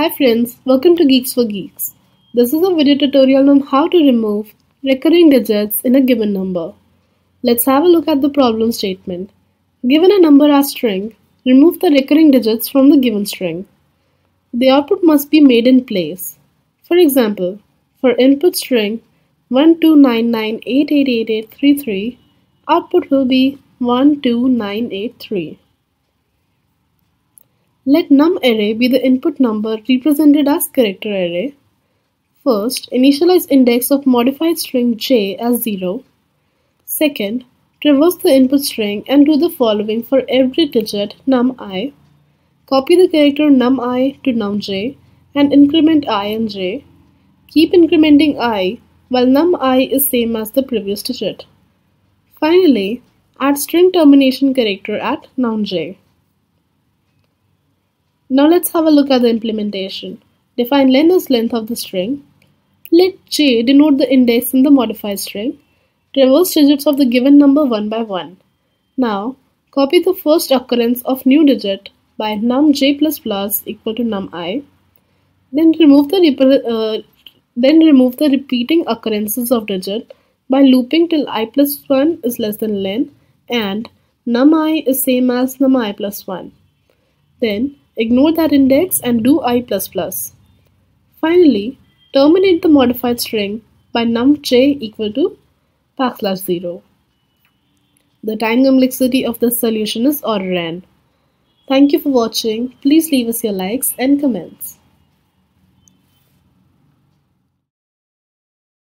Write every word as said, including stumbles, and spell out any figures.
Hi friends, welcome to Geeks for Geeks. This is a video tutorial on how to remove recurring digits in a given number. Let's have a look at the problem statement. Given a number as string, remove the recurring digits from the given string. The output must be made in place. For example, for input string one two nine nine eight eight eight eight three three, output will be one two nine eight three. Let num array be the input number represented as character array. First, initialize index of modified string j as zero. Second, traverse the input string and do the following for every digit num I. Copy the character num I to num j and increment I and j. Keep incrementing I while num I is same as the previous digit. Finally, add string termination character at num j. Now let's have a look at the implementation. Define len as length of the string. Let j denote the index in the modified string. Traverse digits of the given number one by one. Now, copy the first occurrence of new digit by num j++ equal to num I. Then remove the uh, then remove the repeating occurrences of digit by looping till I plus one is less than len and num I is same as num I plus one. Then ignore that index and do I++. Finally, terminate the modified string by num j equal to backslash zero. The time complexity of this solution is order n. Thank you for watching. Please leave us your likes and comments.